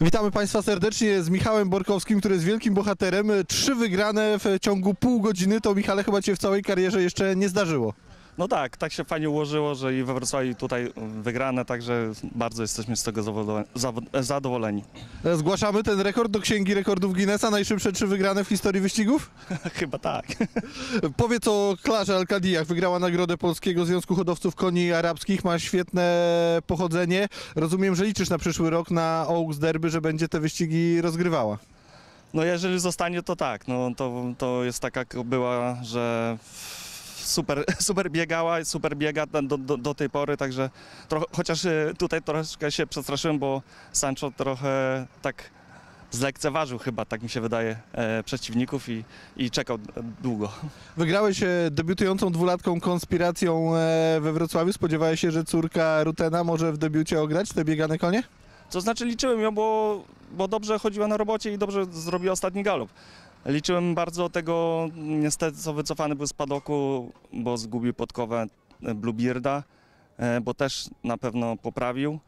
Witamy Państwa serdecznie z Michałem Borkowskim, który jest wielkim bohaterem. 3 wygrane w ciągu pół godziny, to Michale chyba Cię w całej karierze jeszcze nie zdarzyło. No tak, tak się fajnie ułożyło, że i we Wrocławiu tutaj wygrane, także bardzo jesteśmy z tego zadowoleni. Zgłaszamy ten rekord do Księgi Rekordów Guinnessa, najszybsze 3 wygrane w historii wyścigów? Chyba tak. Powiedz o Klarze Al-Kadiach, wygrała nagrodę Polskiego Związku Hodowców Koni Arabskich, ma świetne pochodzenie. Rozumiem, że liczysz na przyszły rok na Oaks Derby, że będzie te wyścigi rozgrywała. No jeżeli zostanie, to tak, no to jest taka była, że... Super biegała i super biega do tej pory, także trochę, chociaż tutaj troszkę się przestraszyłem, bo Sancho trochę tak zlekceważył chyba, tak mi się wydaje, przeciwników i czekał długo. Wygrałeś debiutującą dwulatką Konspiracją we Wrocławiu. Spodziewałeś się, że córka Rutena może w debiucie ograć te biegane konie? To znaczy liczyłem ją, bo dobrze chodziła na robocie i dobrze zrobiła ostatni galop. Liczyłem bardzo tego, niestety co wycofany był z padoku, bo zgubił podkowę Bluebearda, bo też na pewno poprawił,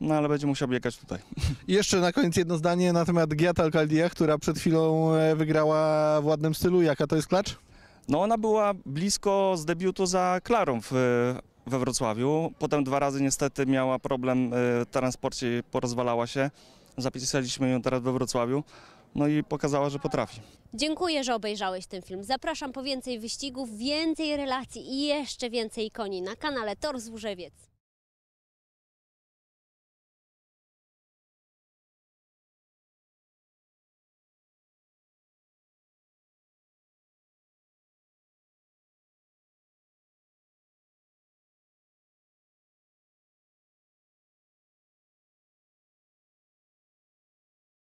no ale będzie musiał biegać tutaj. I jeszcze na koniec jedno zdanie na temat Giat Alcaldia, która przed chwilą wygrała w ładnym stylu. Jaka to jest klacz? No ona była blisko z debiutu za Klarą we Wrocławiu, potem 2 razy niestety miała problem w transporcie, porozwalała się, zapisaliśmy ją teraz we Wrocławiu. No i pokazała, że potrafi. Dziękuję, że obejrzałeś ten film. Zapraszam po więcej wyścigów, więcej relacji i jeszcze więcej koni na kanale Tor Służewiec.